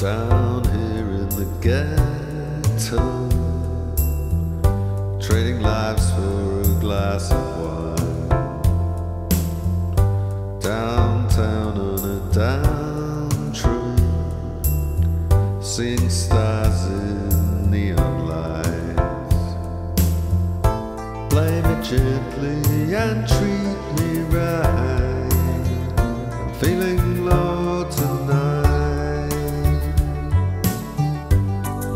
down here in the ghetto, trading lives for a glass of wine. Downtown on a down tree, seeing stars in neon lights. Play me gently and treat me right, I'm feeling low tonight.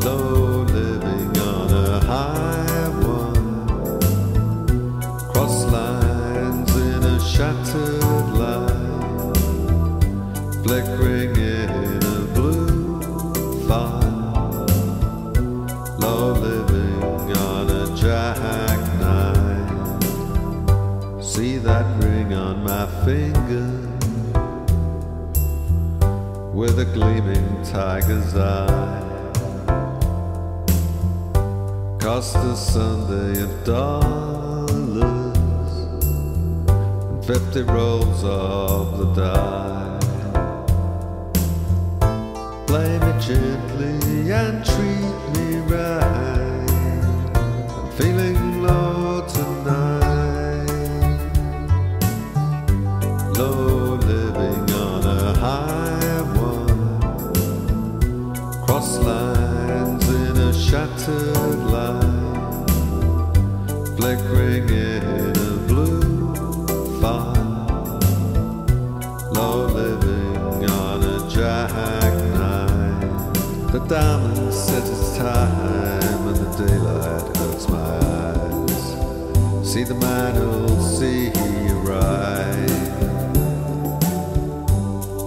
Low living on a high one, cross lines in a shattered light, flickering in a blue fire. Low living on a jackknife. See that ring on my finger with a gleaming tiger's eye. Cost a Sunday of dollars and 50 rolls of the die. Play me gently and treat me right, I'm feeling low tonight. Low living on a high one, cross lines in a shattered light, flickering in a blue fire. Low living on a jackknife. The diamond says it's time, and the daylight hurts my eyes. See the man who'll see you right,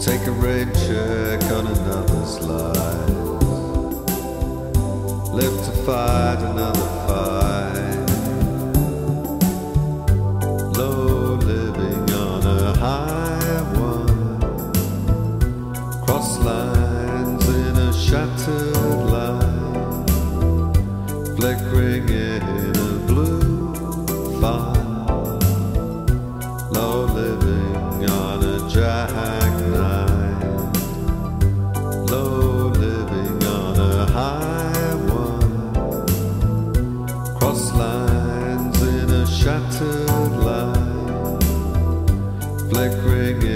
take a rain check on another's life, live to fight another fight. Shattered light, flickering in a blue fire. Low living on a jackknife. Low living on a high one, cross lines in a shattered light, flickering in